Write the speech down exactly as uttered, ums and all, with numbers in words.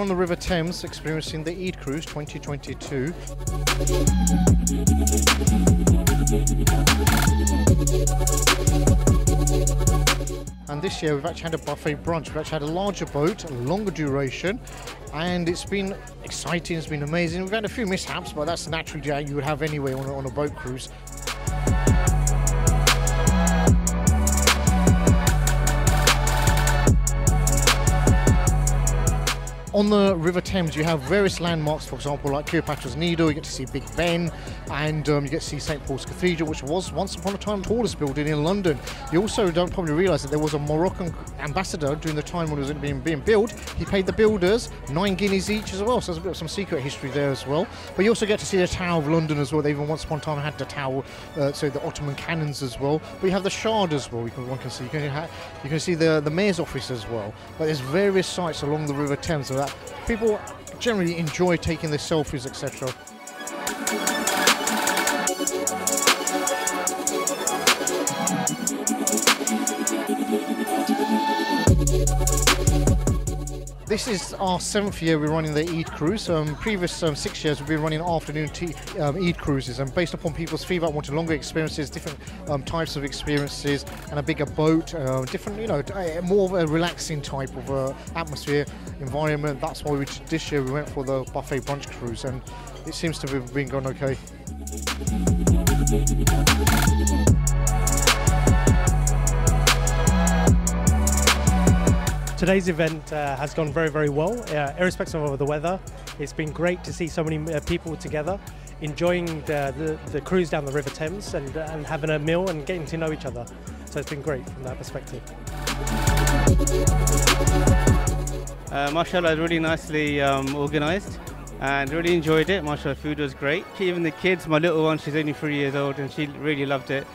We're on the River Thames experiencing the Eid Cruise twenty twenty-two. And this year we've actually had a buffet brunch. We've actually had a larger boat, a longer duration, and it's been exciting, it's been amazing. We've had a few mishaps, but that's naturally how you would have anyway on a, on a boat cruise. On the River Thames you have various landmarks, for example like Cleopatra's Needle, you get to see Big Ben, and um, you get to see St Paul's Cathedral, which was once upon a time the tallest building in London. You also don't probably realise that there was a Moroccan ambassador during the time when it was being, being built. He paid the builders nine guineas each as well, so there's a bit of some secret history there as well. But you also get to see the Tower of London as well. They even once upon a time had the Tower, uh, so the Ottoman cannons as well. But you have the Shard as well, you can, one can see. You can, ha you can see the, the mayor's office as well. But there's various sites along the River Thames so that people generally enjoy taking their selfies, et cetera. This is our seventh year we're running the Eid Cruise. Um, previous um, six years we've been running afternoon tea, um, Eid Cruises, and based upon people's feedback, wanting longer experiences, different um, types of experiences, and a bigger boat, uh, different, you know, more of a relaxing type of uh, atmosphere, environment. That's why we, this year we went for the buffet brunch cruise, and it seems to have been going okay. Today's event uh, has gone very, very well, uh, irrespective of the weather. It's been great to see so many uh, people together, enjoying the, the, the cruise down the River Thames and, and having a meal and getting to know each other. So it's been great from that perspective. Uh, Mashallah, really nicely um, organised, and really enjoyed it. Mashallah, food was great. Even the kids, my little one, she's only three years old and she really loved it.